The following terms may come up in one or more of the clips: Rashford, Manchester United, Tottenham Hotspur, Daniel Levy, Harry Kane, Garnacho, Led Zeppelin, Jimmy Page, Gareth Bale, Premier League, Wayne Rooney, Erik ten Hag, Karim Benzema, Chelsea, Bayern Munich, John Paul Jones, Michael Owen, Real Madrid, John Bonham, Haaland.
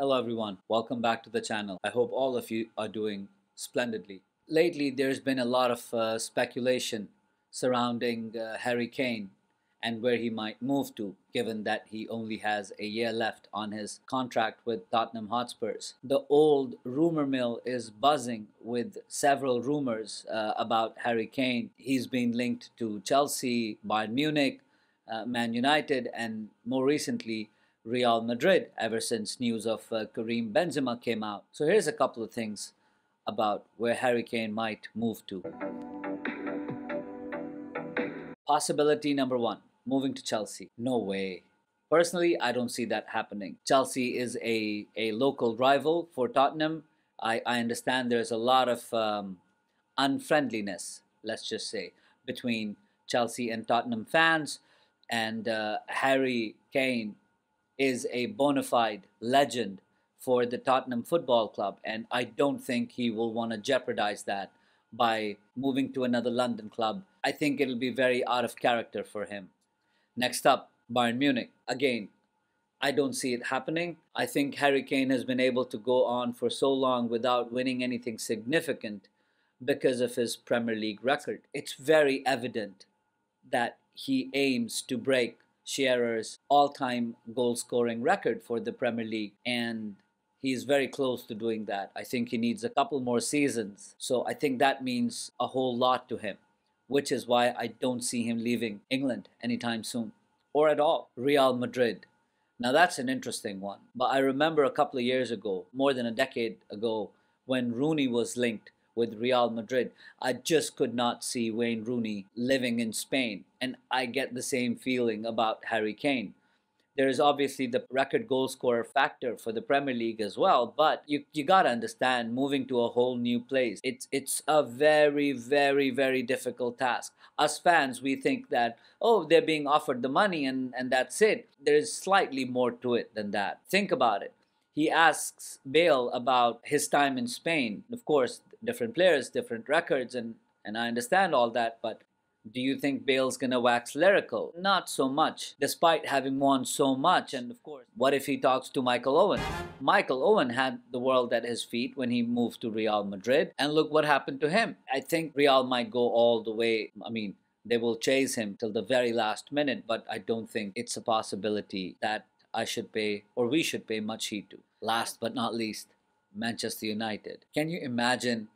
Hello everyone, welcome back to the channel. I hope all of you are doing splendidly. Lately there's been a lot of speculation surrounding Harry Kane and where he might move to, given that he only has a year left on his contract with Tottenham Hotspurs. The old rumor mill is buzzing with several rumors about Harry Kane. He's been linked to Chelsea, Bayern Munich, Man United, and more recently Real Madrid, ever since news of Karim Benzema came out. So here's a couple of things about where Harry Kane might move to. Possibility number one, moving to Chelsea. No way. Personally, I don't see that happening. Chelsea is a local rival for Tottenham. I understand there's a lot of unfriendliness, let's just say, between Chelsea and Tottenham fans, and Harry Kane is a bona fide legend for the Tottenham Football Club, and I don't think he will want to jeopardize that by moving to another London club. I think it'll be very out of character for him. Next up, Bayern Munich. Again, I don't see it happening. I think Harry Kane has been able to go on for so long without winning anything significant because of his Premier League record. It's very evident that he aims to break Shearer's all-time goal-scoring record for the Premier League, and he's very close to doing that. I think he needs a couple more seasons, so I think that means a whole lot to him, which is why I don't see him leaving England anytime soon, or at all. Real Madrid. Now that's an interesting one, but I remember a couple of years ago, more than a decade ago, when Rooney was linked with Real Madrid. I just could not see Wayne Rooney living in Spain, and I get the same feeling about Harry Kane. There is obviously the record goal scorer factor for the Premier League as well, but you gotta understand, moving to a whole new place, it's a very, very, very difficult task. Us fans, we think that, oh, they're being offered the money and that's it. There is slightly more to it than that. Think about it. He asks Bale about his time in Spain. Of course, different players, different records, and I understand all that, but do you think Bale's gonna wax lyrical? Not so much, despite having won so much. And of course, what if he talks to Michael Owen? Michael Owen had the world at his feet when he moved to Real Madrid, and look what happened to him. I think Real might go all the way. I mean, they will chase him till the very last minute, but I don't think it's a possibility that I should pay, or we should pay, much heed to. Last but not least, Manchester United. Can you imagine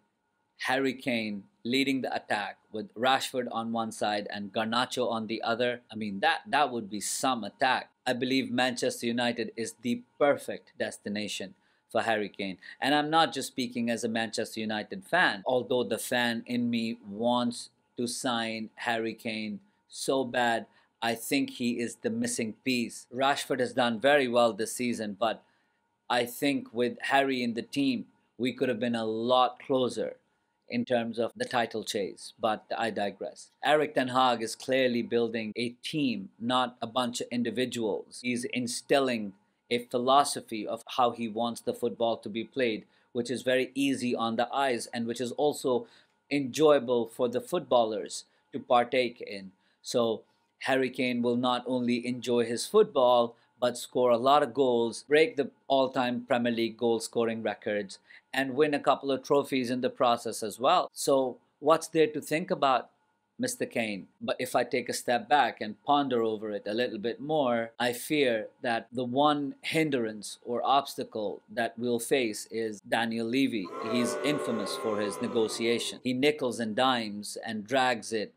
Harry Kane leading the attack with Rashford on one side and Garnacho on the other? I mean, that would be some attack. I believe Manchester United is the perfect destination for Harry Kane. And I'm not just speaking as a Manchester United fan, although the fan in me wants to sign Harry Kane so bad. I think he is the missing piece. Rashford has done very well this season, but I think with Harry in the team, we could have been a lot closer in terms of the title chase, but I digress. Erik ten Hag is clearly building a team, not a bunch of individuals. He's instilling a philosophy of how he wants the football to be played, which is very easy on the eyes and which is also enjoyable for the footballers to partake in. So Harry Kane will not only enjoy his football, but score a lot of goals, break the all-time Premier League goal-scoring records, and win a couple of trophies in the process as well. So what's there to think about, Mr. Kane? But if I take a step back and ponder over it a little bit more, I fear that the one hindrance or obstacle that we'll face is Daniel Levy. He's infamous for his negotiation. He nickels and dimes and drags it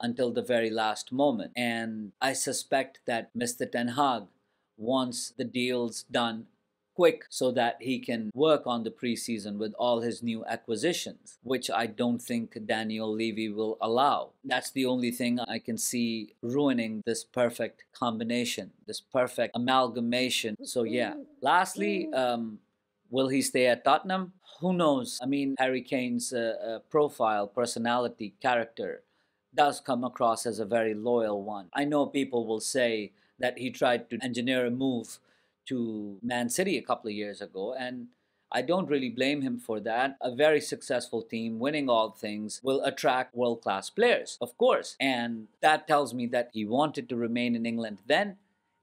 until the very last moment. And I suspect that Mr. Ten Hag wants the deals done quick so that he can work on the preseason with all his new acquisitions, which I don't think Daniel Levy will allow. That's the only thing I can see ruining this perfect combination, this perfect amalgamation. So yeah. Lastly, will he stay at Tottenham? Who knows? I mean, Harry Kane's profile, personality, character does come across as a very loyal one. I know people will say that he tried to engineer a move to Man City a couple of years ago, and I don't really blame him for that. A very successful team, winning all things, will attract world-class players, of course. And that tells me that he wanted to remain in England then,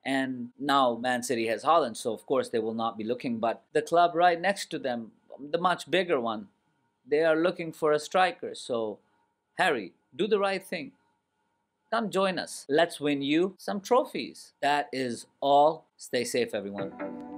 And now Man City has Haaland, so of course they will not be looking. But the club right next to them, the much bigger one, they are looking for a striker. So Harry, do the right thing. Come join us. Let's win you some trophies. That is all. Stay safe, everyone.